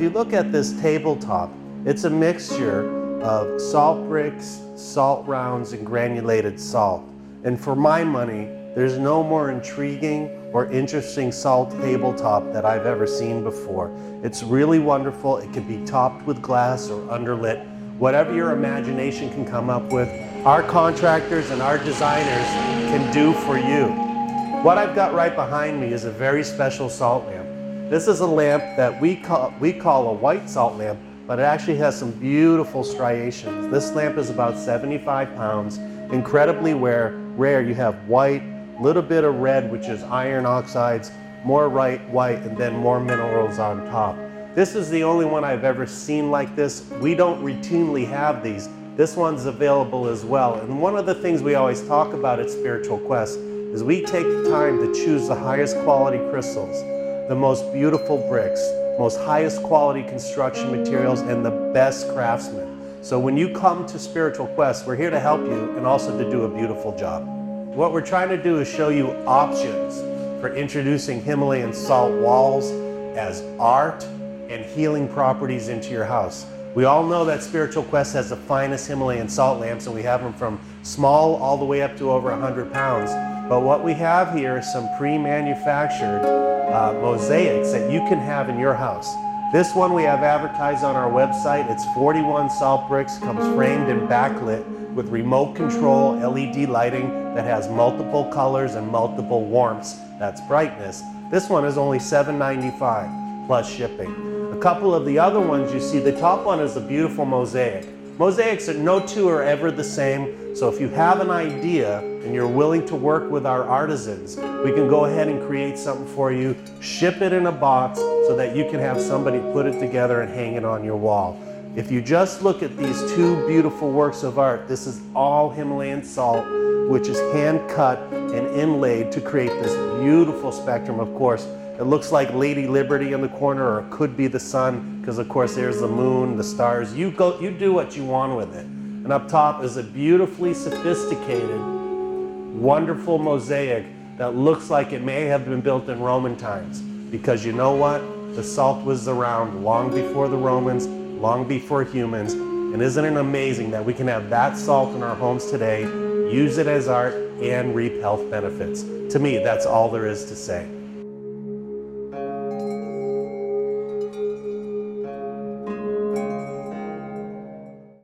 If you look at this tabletop, it's a mixture of salt bricks, salt rounds, and granulated salt. And for my money, there's no more intriguing or interesting salt tabletop that I've ever seen before. It's really wonderful. It can be topped with glass or underlit, whatever your imagination can come up with. Our contractors and our designers can do for you. What I've got right behind me is a very special salt lamp. This is a lamp that we call a white salt lamp, but it actually has some beautiful striations. This lamp is about 75 pounds, incredibly rare. You have white, little bit of red, which is iron oxides, more white, and then more minerals on top. This is the only one I've ever seen like this. We don't routinely have these. This one's available as well. And one of the things we always talk about at Spiritual Quest is we take the time to choose the highest quality crystals, the most beautiful bricks, most highest quality construction materials, and the best craftsmen. So when you come to Spiritual Quest, we're here to help you and also to do a beautiful job. What we're trying to do is show you options for introducing Himalayan salt walls as art and healing properties into your house. We all know that Spiritual Quest has the finest Himalayan salt lamps, and we have them from small all the way up to over 100 pounds. But what we have here is some pre-manufactured mosaics that you can have in your house. This one we have advertised on our website. It's 41 salt bricks, comes framed and backlit with remote control LED lighting that has multiple colors and multiple warmths. That's brightness. This one is only $7.95 plus shipping. A couple of the other ones you see, the top one is a beautiful mosaic. Mosaics, no two are ever the same, so if you have an idea and you're willing to work with our artisans, we can go ahead and create something for you, ship it in a box so that you can have somebody put it together and hang it on your wall. If you just look at these two beautiful works of art, this is all Himalayan salt, which is hand cut and inlaid to create this beautiful spectrum. Of course, it looks like Lady Liberty in the corner, or it could be the sun, because of course there's the moon, the stars. You do what you want with it. And up top is a beautifully sophisticated, wonderful mosaic that looks like it may have been built in Roman times, because you know what? The salt was around long before the Romans, long before humans. And isn't it amazing that we can have that salt in our homes today, use it as art, and reap health benefits? To me, that's all there is to say.